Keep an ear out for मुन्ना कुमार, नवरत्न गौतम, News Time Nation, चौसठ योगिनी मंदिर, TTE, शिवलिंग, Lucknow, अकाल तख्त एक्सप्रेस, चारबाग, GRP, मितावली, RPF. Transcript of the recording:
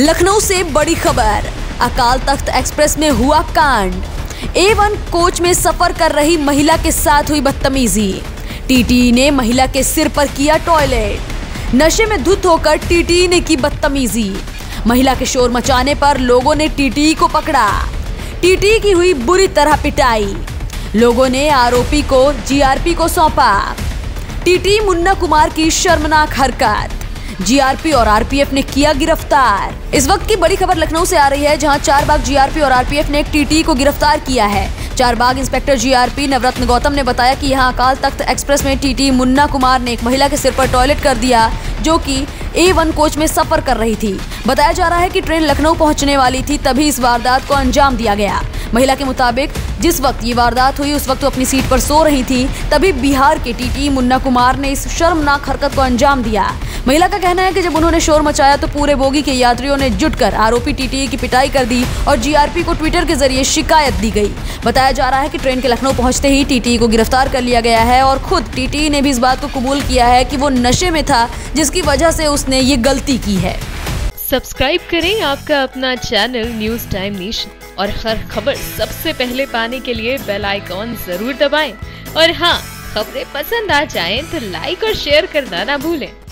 लखनऊ से बड़ी खबर, अकाल तख्त एक्सप्रेस में हुआ कांड। A1 कोच में सफर कर रही महिला के साथ हुई बदतमीजी। TTE ने महिला के सिर पर किया टॉयलेट। नशे में धुत होकर TTE ने की बदतमीजी। महिला के शोर मचाने पर लोगों ने TTE को पकड़ा। TTE की हुई बुरी तरह पिटाई। लोगों ने आरोपी को GRP को सौंपा। TTE मुन्ना कुमार की शर्मनाक हरकत, GRP और RPF ने किया गिरफ्तार। इस वक्त की बड़ी खबर लखनऊ से आ रही है, जहां चारबाग GRP और RPF ने TTE को गिरफ्तार किया है। चारबाग इंस्पेक्टर GRP नवरत्न गौतम ने बताया कि यहां अकाल तख्त एक्सप्रेस में TTE मुन्ना कुमार ने एक महिला के सिर पर टॉयलेट कर दिया, जो कि A1 कोच में सफर कर रही थी। बताया जा रहा है कि ट्रेन लखनऊ पहुंचने वाली थी, तभी इस वारदात को अंजाम दिया गया। महिला के मुताबिक जिस वक्त ये वारदात हुई, उस वक्त वो अपनी सीट पर सो रही थी, तभी बिहार के TTE मुन्ना कुमार ने इस शर्मनाक हरकत को अंजाम दिया। महिला का कहना है कि जब उन्होंने शोर मचाया तो पूरे बोगी के यात्रियों ने जुटकर आरोपी TTE की पिटाई कर दी और GRP को ट्विटर के जरिए शिकायत दी गई। बताया जा रहा है कि ट्रेन के लखनऊ पहुंचते ही TTE को गिरफ्तार कर लिया गया है और खुद TTE ने भी इस बात को कबूल किया है कि वो नशे में था, जिसकी वजह से उसने ये गलती की है। सब्सक्राइब करें आपका अपना चैनल न्यूज टाइम नेशन और हर खबर सबसे पहले पाने के लिए बेल आइकॉन जरूर दबाएं। और हाँ, खबरें पसंद आ जाएं तो लाइक और शेयर करना ना भूलें।